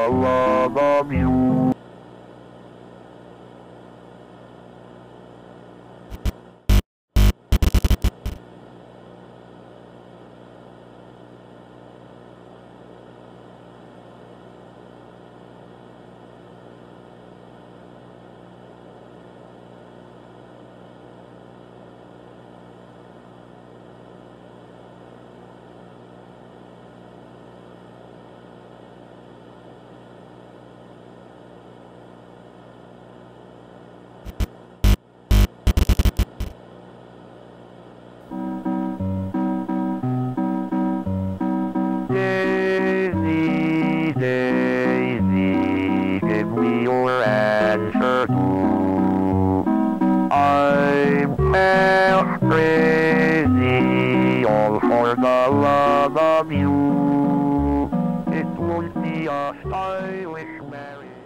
love you. It won't be a stylish marriage.